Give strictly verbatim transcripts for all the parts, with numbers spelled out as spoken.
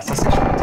Voilà, ça c'est chouette.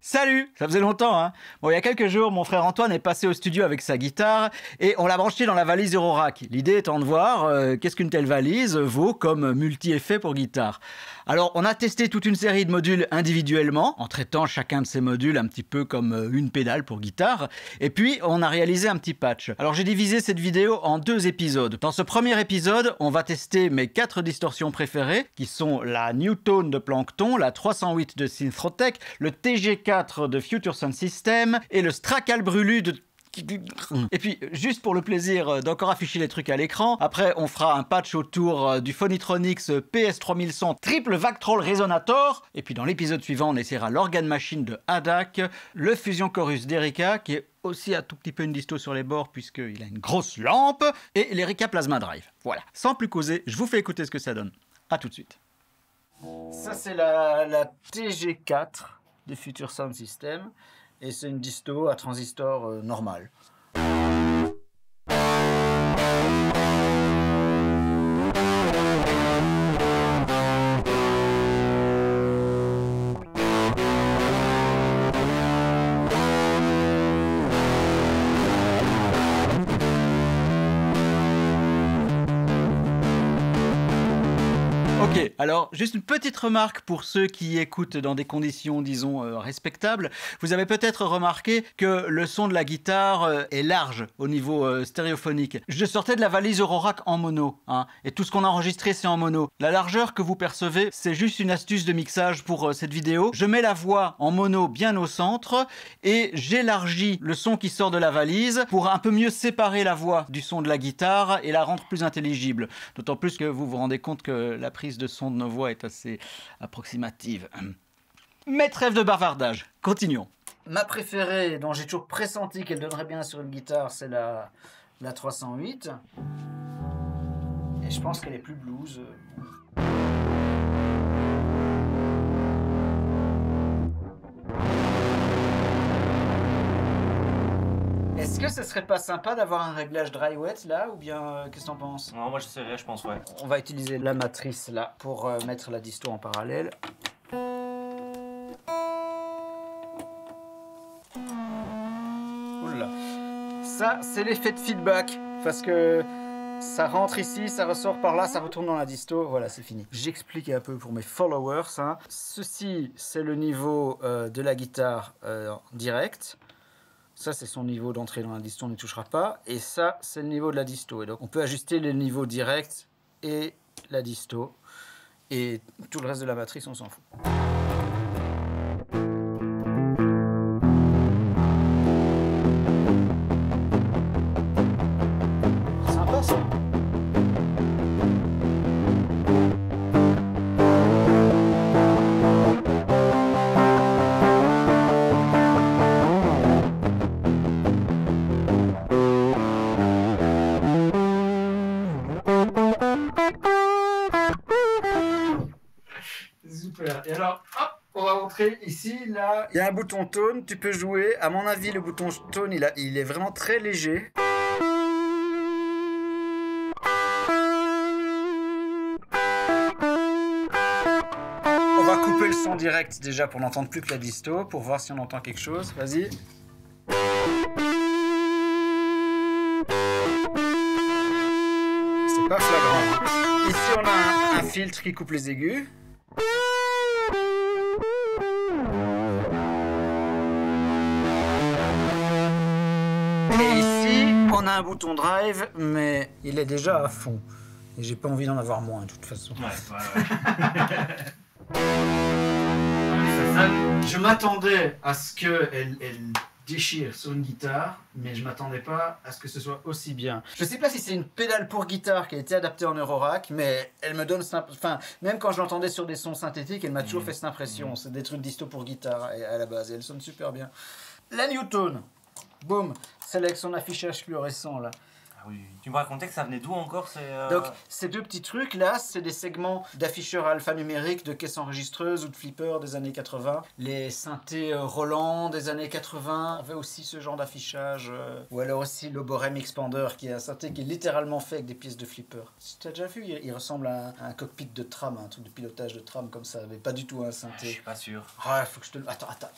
Salut, ça faisait longtemps hein. Bon, il y a quelques jours, mon frère Antoine est passé au studio avec sa guitare et on l'a branché dans la valise Eurorack. L'idée étant de voir euh, qu'est-ce qu'une telle valise vaut comme multi-effet pour guitare. Alors, on a testé toute une série de modules individuellement, en traitant chacun de ces modules un petit peu comme une pédale pour guitare. Et puis, on a réalisé un petit patch. Alors, j'ai divisé cette vidéo en deux épisodes. Dans ce premier épisode, on va tester mes quatre distorsions préférées, qui sont la Nutone de Plankton, la trois cent huit de Synthrotech, le T G quatre de Future Sound Systems et le Ströhkahl Brülü de... Et puis, juste pour le plaisir d'encore afficher les trucs à l'écran, après on fera un patch autour du Fonitronik P S trois mille cent Triple Vactrol Resonator, et puis dans l'épisode suivant on essaiera l'organe machine de A D D A C, le Fusion Chorus d'Erika, qui est aussi un tout petit peu une disto sur les bords puisqu'il a une grosse lampe, et l'Erika Plasma Drive. Voilà, sans plus causer, je vous fais écouter ce que ça donne. A tout de suite. Ça c'est la, la T G quatre de Future Sound System. Et c'est une disto à transistor euh, normal. Ok, alors juste une petite remarque pour ceux qui écoutent dans des conditions, disons, euh, respectables. Vous avez peut-être remarqué que le son de la guitare euh, est large au niveau euh, stéréophonique. Je sortais de la valise Eurorack en mono, hein, et tout ce qu'on a enregistré, c'est en mono. La largeur que vous percevez, c'est juste une astuce de mixage pour euh, cette vidéo. Je mets la voix en mono bien au centre, et j'élargis le son qui sort de la valise pour un peu mieux séparer la voix du son de la guitare et la rendre plus intelligible. D'autant plus que vous vous rendez compte que la prise de son de nos voix est assez approximative. Mais trêve de bavardage, continuons. Ma préférée, dont j'ai toujours pressenti qu'elle donnerait bien sur une guitare, c'est la, la trois cent huit. Et je pense qu'elle est plus blues. Est-ce que ce serait pas sympa d'avoir un réglage dry wet là, ou bien euh, qu'est-ce que t'en penses? Non, moi je sais rien, je pense, ouais. On va utiliser la matrice là pour euh, mettre la disto en parallèle. Oula. Ça, c'est l'effet de feedback, parce que ça rentre ici, ça ressort par là, ça retourne dans la disto, voilà, c'est fini. J'explique un peu pour mes followers. Hein. Ceci, c'est le niveau euh, de la guitare euh, direct. Ça, c'est son niveau d'entrée dans la disto, on ne touchera pas. Et ça, c'est le niveau de la disto. Et donc, on peut ajuster les niveaux directs et la disto. Et tout le reste de la matrice, on s'en fout. Sympa, ça. Ici, là, il y a un bouton tone, tu peux jouer. À mon avis, le bouton tone, il, a, il est vraiment très léger. On va couper le son direct déjà pour n'entendre plus que la disto, pour voir si on entend quelque chose. Vas-y. C'est pas flagrant. Ici, on a un, un filtre qui coupe les aigus. On a un bouton drive, mais il est déjà à fond. Et j'ai pas envie d'en avoir moins, de toute façon. Ouais, ouais, ouais. Je m'attendais à ce qu'elle elle déchire sur une guitare, mais je m'attendais pas à ce que ce soit aussi bien. Je sais pas si c'est une pédale pour guitare qui a été adaptée en Eurorack, mais elle me donne... Enfin, même quand je l'entendais sur des sons synthétiques, elle m'a toujours mmh. fait cette impression. Mmh. C'est des trucs disto pour guitare, à la base, et elle sonne super bien. La Nutone. Boum, c'est avec son affichage fluorescent là. Ah oui. Tu me racontais que ça venait d'où encore ces, euh... Donc ces deux petits trucs là, c'est des segments d'afficheurs alphanumériques, de caisses enregistreuses ou de flippers des années quatre-vingt. Les synthés Roland des années quatre-vingt avaient aussi ce genre d'affichage. Euh, ou alors aussi le Bohrem Expander, qui est un synthé qui est littéralement fait avec des pièces de flipper. Si tu as déjà vu, il, il ressemble à un, à un cockpit de tram, un truc de pilotage de tram comme ça, mais pas du tout un synthé. Ah, je suis pas sûr. Ah, faut que je te le... Attends, attends.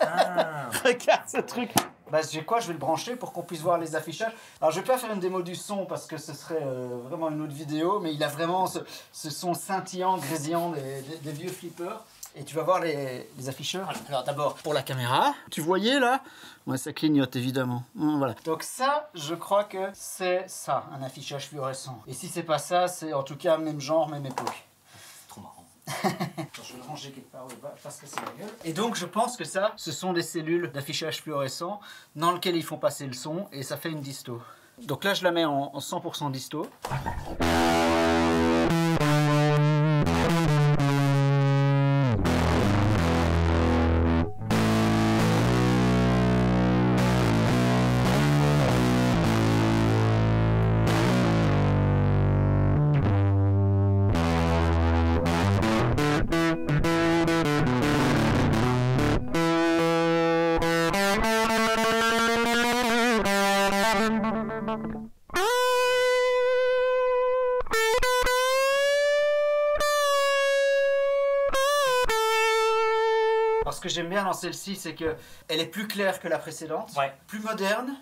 Ah. Regarde ce truc. Bah, j'ai quoi, je vais le brancher pour qu'on puisse voir les affichages. Alors, je vais pas faire une démo du son parce que ce serait euh, vraiment une autre vidéo, mais il a vraiment ce, ce son scintillant, grésillant des, des, des vieux flippers. Et tu vas voir les, les afficheurs. Alors, d'abord, pour la caméra, tu voyais là, ouais, ça clignote évidemment. Hum, voilà. Donc, ça, je crois que c'est ça, un affichage fluorescent. Et si c'est pas ça, c'est en tout cas même genre, même époque. C'est trop marrant. Je vais le ranger quelque part parce que c'est la gueule. Et donc je pense que ça, ce sont des cellules d'affichage fluorescent dans lesquelles ils font passer le son et ça fait une disto. Donc là je la mets en, en cent pour cent disto. Ce que j'aime bien dans celle-ci, c'est qu'elle est plus claire que la précédente, ouais. Plus moderne,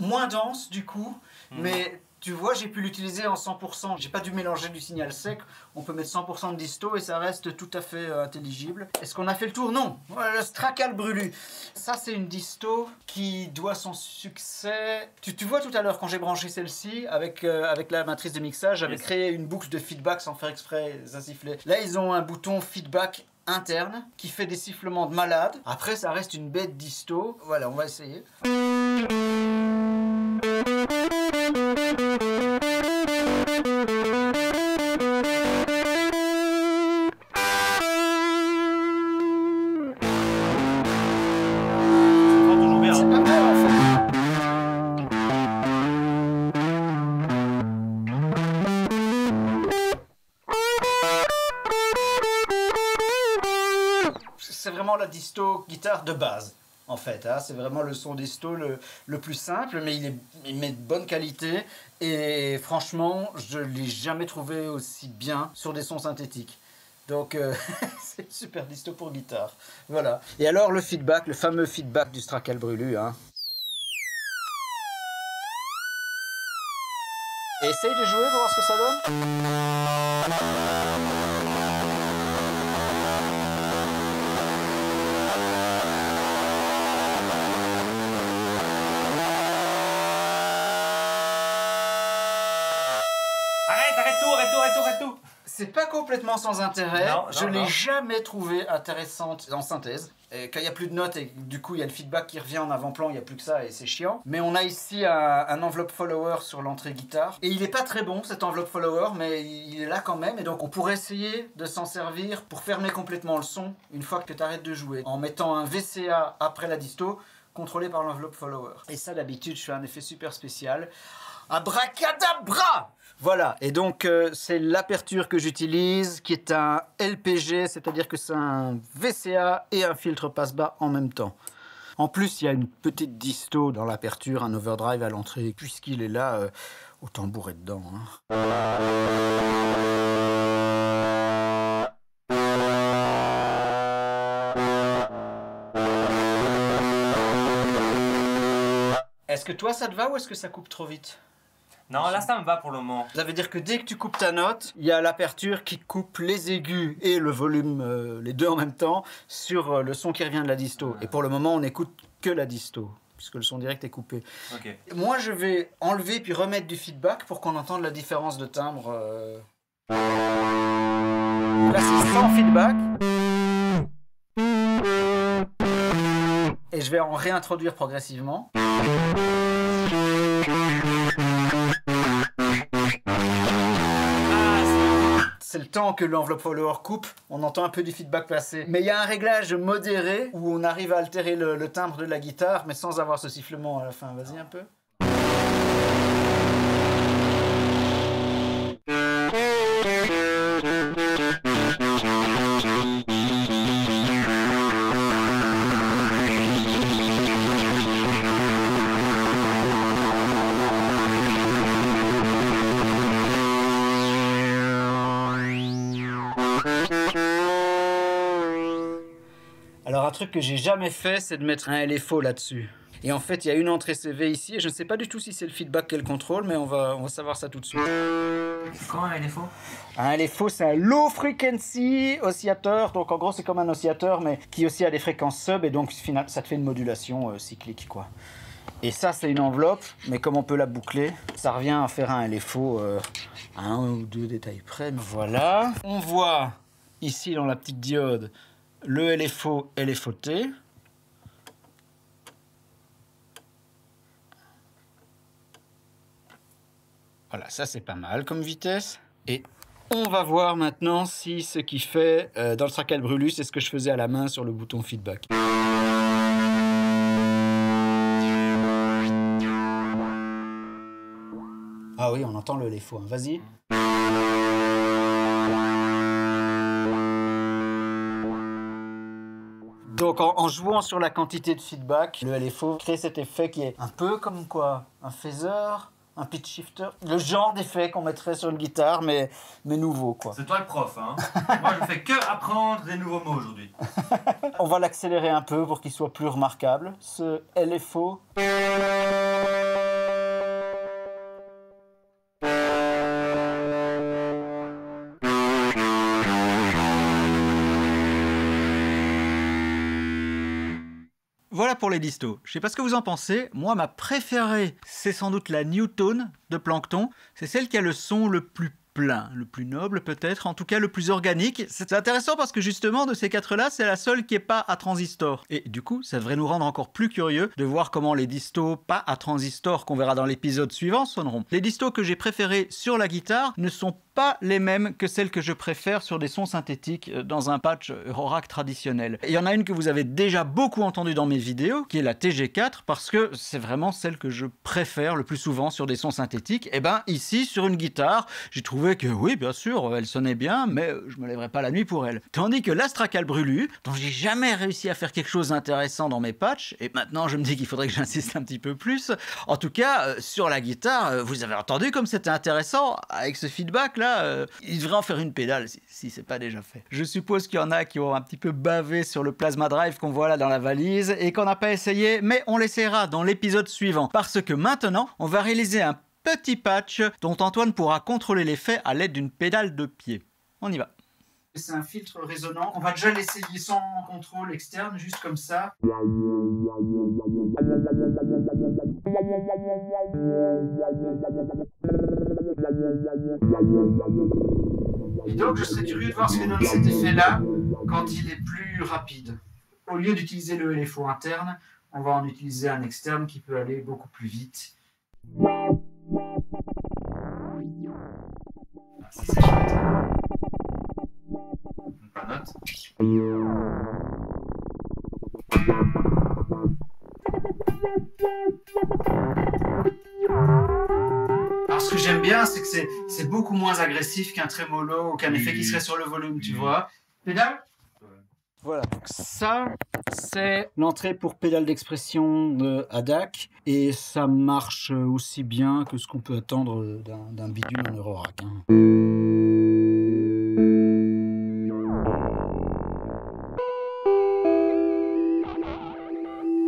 moins dense du coup, mmh. Mais tu vois, j'ai pu l'utiliser en cent pour cent, j'ai pas dû mélanger du signal sec, on peut mettre cent pour cent de disto et ça reste tout à fait euh, intelligible. Est-ce qu'on a fait le tour? Non. Voilà, le Ströhkahl Brülü. Ça, c'est une disto qui doit son succès... Tu, tu vois tout à l'heure, quand j'ai branché celle-ci, avec, euh, avec la matrice de mixage, j'avais yes. créé une boucle de feedback sans faire exprès, ça sifflait. Là, ils ont un bouton feedback interne qui fait des sifflements de malade. Après, ça reste une bête disto. Voilà, on va essayer. La disto guitare de base en fait, hein. C'est vraiment le son disto le, le plus simple, mais il est il met de bonne qualité et franchement je l'ai jamais trouvé aussi bien sur des sons synthétiques, donc euh, c'est une super disto pour guitare, voilà. Et alors le feedback, le fameux feedback du Ströhkahl Brülü, hein. Essaye de jouer pour voir ce que ça donne. C'est pas complètement sans intérêt, non, non, je l'ai jamais trouvée intéressante en synthèse. Et quand il n'y a plus de notes et du coup il y a le feedback qui revient en avant-plan, il n'y a plus que ça et c'est chiant. Mais on a ici un, un enveloppe follower sur l'entrée guitare. Et il n'est pas très bon cet enveloppe follower, mais il est là quand même. Et donc on pourrait essayer de s'en servir pour fermer complètement le son une fois que tu arrêtes de jouer. En mettant un V C A après la disto, contrôlé par l'enveloppe follower. Et ça d'habitude je fais un effet super spécial. Abracadabra! Voilà, et donc euh, c'est l'aperture que j'utilise, qui est un L P G, c'est-à-dire que c'est un V C A et un filtre passe-bas en même temps. En plus, il y a une petite disto dans l'aperture, un overdrive à l'entrée, puisqu'il est là, euh, au tambour est dedans. Hein. Est-ce que toi ça te va ou est-ce que ça coupe trop vite ? Non, là ça me va pour le moment. Ça veut dire que dès que tu coupes ta note, il y a l'aperture qui coupe les aigus et le volume, euh, les deux en même temps, sur euh, le son qui revient de la disto. Et pour le moment, on n'écoute que la disto, puisque le son direct est coupé. Okay. Moi, je vais enlever puis remettre du feedback pour qu'on entende la différence de timbre. Euh... Là, c'est sans feedback. Et je vais en réintroduire progressivement. C'est le temps que l'enveloppe follower coupe, on entend un peu du feedback passer. Mais il y a un réglage modéré où on arrive à altérer le, le timbre de la guitare, mais sans avoir ce sifflement à la fin. Vas-y un peu. Alors un truc que j'ai jamais fait, c'est de mettre un L F O là-dessus. Et en fait, il y a une entrée C V ici, et je ne sais pas du tout si c'est le feedback qu'elle contrôle, mais on va, on va savoir ça tout de suite. C'est quoi un L F O? Un L F O, c'est un low frequency oscillateur, donc en gros c'est comme un oscillateur, mais qui aussi a des fréquences sub, et donc ça te fait une modulation euh, cyclique, quoi. Et ça, c'est une enveloppe, mais comme on peut la boucler, ça revient à faire un L F O euh, à un ou deux détails près. Voilà. On voit ici dans la petite diode le L F O L F O T. Voilà, ça c'est pas mal comme vitesse. Et on va voir maintenant si ce qui fait euh, dans le Ströhkahl Brülü, c'est ce que je faisais à la main sur le bouton feedback. Ah oui, on entend le L F O, hein. Vas-y. Donc en, en jouant sur la quantité de feedback, le L F O crée cet effet qui est un peu comme quoi, un phaser, un pitch shifter, le genre d'effet qu'on mettrait sur une guitare, mais, mais nouveau, quoi. C'est toi le prof, hein. Moi, je ne fais que apprendre des nouveaux mots aujourd'hui. On va l'accélérer un peu pour qu'il soit plus remarquable, ce L F O. Voilà pour les distos. Je sais pas ce que vous en pensez, moi ma préférée, c'est sans doute la Nutone de Plankton. C'est celle qui a le son le plus plein, le plus noble peut-être, en tout cas le plus organique. C'est intéressant parce que justement de ces quatre là, c'est la seule qui est pas à transistor. Et du coup, ça devrait nous rendre encore plus curieux de voir comment les distos pas à transistor qu'on verra dans l'épisode suivant sonneront. Les distos que j'ai préférés sur la guitare ne sont pas pas les mêmes que celles que je préfère sur des sons synthétiques dans un patch Eurorack traditionnel. Il y en a une que vous avez déjà beaucoup entendue dans mes vidéos, qui est la T G quatre, parce que c'est vraiment celle que je préfère le plus souvent sur des sons synthétiques. Et ben ici, sur une guitare, j'ai trouvé que oui, bien sûr, elle sonnait bien, mais je me lèverais pas la nuit pour elle. Tandis que la Ströhkahl Brülü, dont j'ai jamais réussi à faire quelque chose d'intéressant dans mes patchs, et maintenant je me dis qu'il faudrait que j'insiste un petit peu plus, en tout cas, sur la guitare, vous avez entendu comme c'était intéressant avec ce feedback, là, euh, il devrait en faire une pédale si, si c'est pas déjà fait. Je suppose qu'il y en a qui ont un petit peu bavé sur le Plasma Drive qu'on voit là dans la valise et qu'on n'a pas essayé, mais on l'essayera dans l'épisode suivant parce que maintenant on va réaliser un petit patch dont Antoine pourra contrôler l'effet à l'aide d'une pédale de pied. On y va. C'est un filtre résonant, on va déjà l'essayer sans contrôle externe, juste comme ça. Et donc je serais curieux de voir ce que donne cet effet-là quand il est plus rapide. Au lieu d'utiliser le L F O interne, on va en utiliser un externe qui peut aller beaucoup plus vite. Ah, si c'est chouette. Pas note. Alors ce que j'aime bien, c'est que c'est beaucoup moins agressif qu'un trémolo ou qu'un effet qui serait sur le volume, tu vois. Pédale. Voilà, donc ça, c'est l'entrée pour pédale d'expression de A D D A C, et ça marche aussi bien que ce qu'on peut attendre d'un bidule en Eurorack, hein.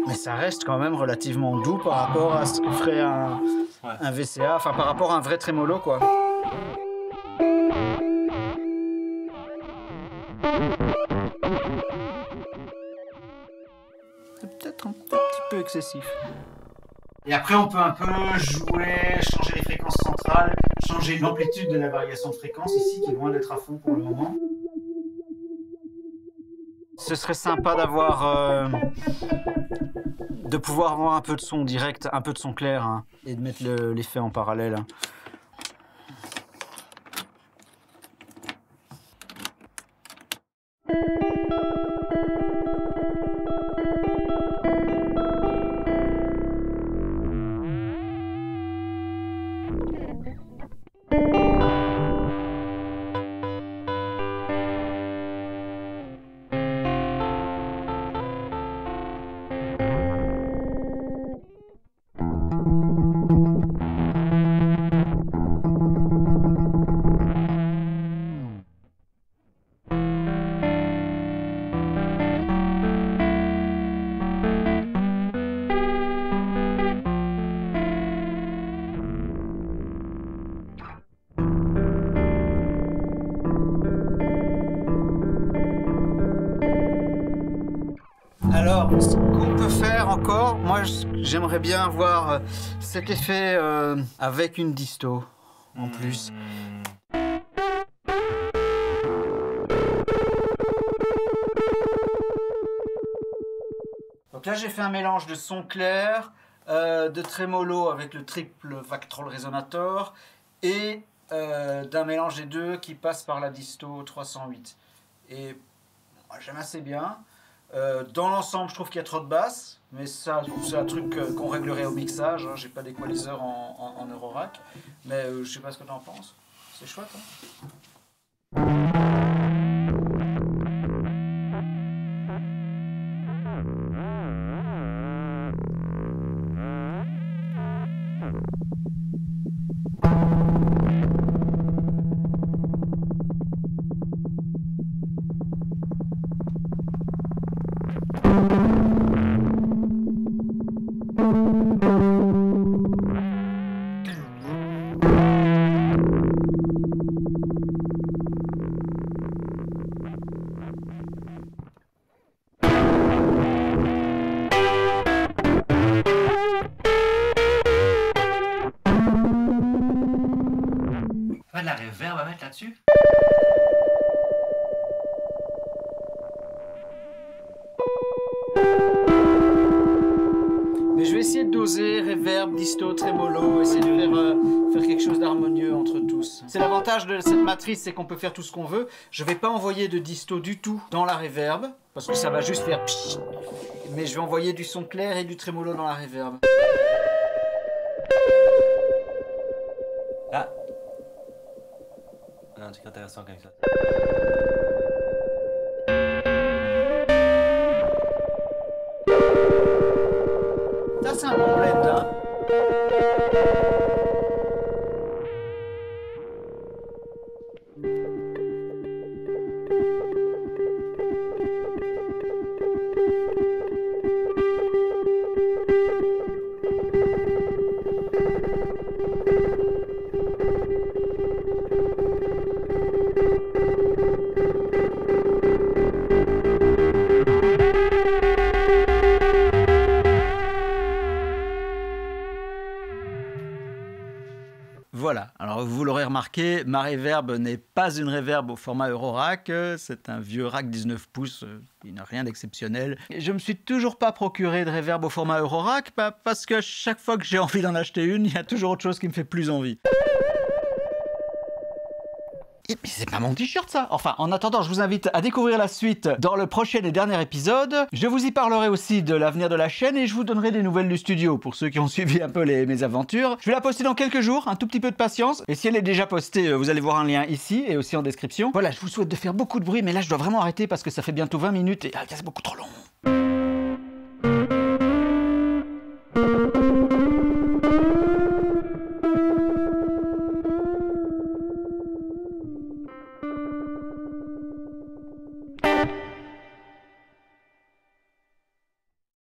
Mais ça reste quand même relativement doux par rapport à ce que ferait un, ouais. un V C A, enfin par rapport à un vrai trémolo, quoi. C'est peut-être un petit peu excessif. Et après on peut un peu jouer, changer les fréquences centrales, changer l'amplitude de la variation de fréquence ici qui est loin d'être à fond pour le moment. Ce serait sympa d'avoir, euh, de pouvoir avoir un peu de son direct, un peu de son clair, hein, et de mettre l'effet en parallèle. Hein. Alors, ce qu'on peut faire encore, moi j'aimerais bien voir cet effet euh, avec une disto en plus. Donc là j'ai fait un mélange de son clair, euh, de trémolo avec le triple Vactrol Resonator et euh, d'un mélange des deux qui passe par la disto trois cent huit. Et moi j'aime assez bien. Euh, dans l'ensemble, je trouve qu'il y a trop de basses, mais ça, c'est un truc euh, qu'on réglerait au mixage. Hein. J'ai pas d'équaliseur en, en, en Eurorack, mais euh, je sais pas ce que t'en penses. C'est chouette, hein. Mais je vais essayer de doser, reverb, disto, trémolo, essayer de faire, euh, faire quelque chose d'harmonieux entre tous. C'est l'avantage de cette matrice, c'est qu'on peut faire tout ce qu'on veut. Je vais pas envoyer de disto du tout dans la reverb, parce que ça va juste faire pshhh. Mais je vais envoyer du son clair et du trémolo dans la reverb. Ah. Un truc intéressant comme ça. Ça c'est un bon blend, hein. Voilà, alors vous l'aurez remarqué, ma reverb n'est pas une reverb au format Eurorack, c'est un vieux rack dix-neuf pouces, il n'a rien d'exceptionnel. Je ne me suis toujours pas procuré de reverb au format Eurorack, bah parce que chaque fois que j'ai envie d'en acheter une, il y a toujours autre chose qui me fait plus envie. Mais c'est pas mon t-shirt ça. Enfin, en attendant, je vous invite à découvrir la suite dans le prochain et dernier épisode. Je vous y parlerai aussi de l'avenir de la chaîne et je vous donnerai des nouvelles du studio pour ceux qui ont suivi un peu les, mes aventures. Je vais la poster dans quelques jours, un tout petit peu de patience. Et si elle est déjà postée, vous allez voir un lien ici et aussi en description. Voilà, je vous souhaite de faire beaucoup de bruit, mais là je dois vraiment arrêter parce que ça fait bientôt vingt minutes et ah, c'est beaucoup trop long.